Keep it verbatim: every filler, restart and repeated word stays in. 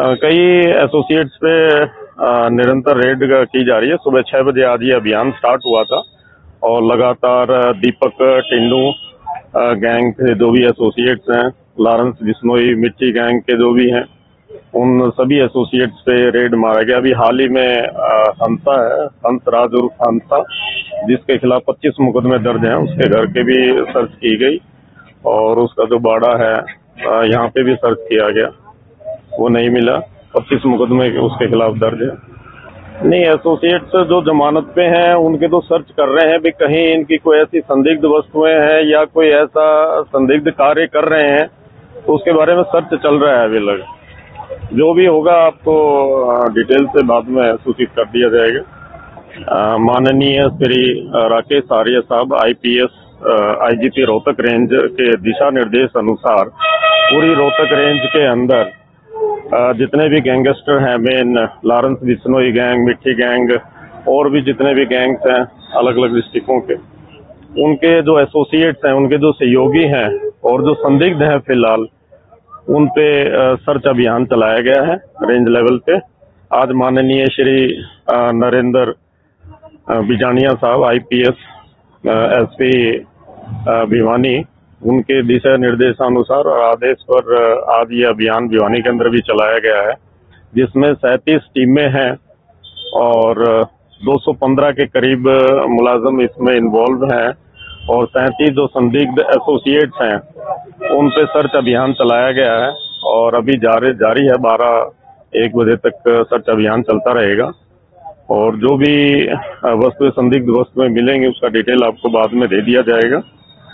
कई एसोसिएट्स पे निरंतर रेड की जा रही है। सुबह छह बजे आज ये अभियान स्टार्ट हुआ था और लगातार दीपक टिंडू गैंग के जो भी एसोसिएट्स हैं, लॉरेंस बिश्नोई मिर्ची गैंग के जो भी हैं, उन सभी एसोसिएट्स पे रेड मारा गया। अभी हाल ही में हंसा है, हंस राज उर्फ हंसा, जिसके खिलाफ पच्चीस मुकदमे दर्ज हैं, उसके घर के भी सर्च की गई और उसका जो बाड़ा है यहाँ पे भी सर्च किया गया, वो नहीं मिला। पच्चीस मुकदमे उसके खिलाफ दर्ज है। नहीं, एसोसिएट्स जो जमानत पे हैं उनके तो सर्च कर रहे हैं भी कहीं इनकी कोई ऐसी संदिग्ध वस्तुएं हैं या कोई ऐसा संदिग्ध कार्य कर रहे हैं, तो उसके बारे में सर्च चल रहा है अभी लग। जो भी होगा आपको डिटेल से बाद में सूचित कर दिया जाएगा। माननीय श्री राकेश आर्य साहब I P S I G P Rohtak range के दिशा निर्देश अनुसार पूरी रोहतक रेंज के अंदर जितने भी गैंगस्टर हैं, मेन लॉरेंस बिश्नोई गैंग, मिट्टी गैंग और भी जितने भी गैंग्स हैं अलग अलग डिस्ट्रिक्टों के, उनके जो एसोसिएट्स हैं, उनके जो सहयोगी हैं और जो संदिग्ध हैं फिलहाल, उन पे सर्च अभियान चलाया गया है रेंज लेवल पे। आज माननीय श्री नरेंद्र बिजानिया साहब I P S S P Bhiwani, उनके दिशा निर्देशानुसार और आदेश पर आज ये अभियान भिवानी के अंदर भी चलाया गया है, जिसमें सैंतीस टीमें हैं और दो सौ पंद्रह के करीब मुलाजिम इसमें इन्वॉल्व हैं और सैंतीस जो संदिग्ध एसोसिएट्स हैं उन पे सर्च अभियान चलाया गया है और अभी जारी जारी है। बारह एक बजे तक सर्च अभियान चलता रहेगा और जो भी वस्तुएं संदिग्ध वस्तुएं मिलेंगी उसका डिटेल आपको बाद में दे दिया जाएगा।